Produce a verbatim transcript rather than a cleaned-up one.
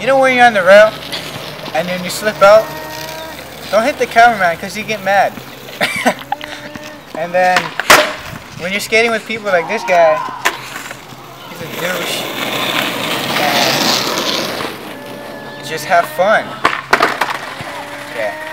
You know when you're on the rail and then you slip out? Don't hit the cameraman because you get mad. And then when you're skating with people like this guy, he's a douche. And just have fun. Yeah.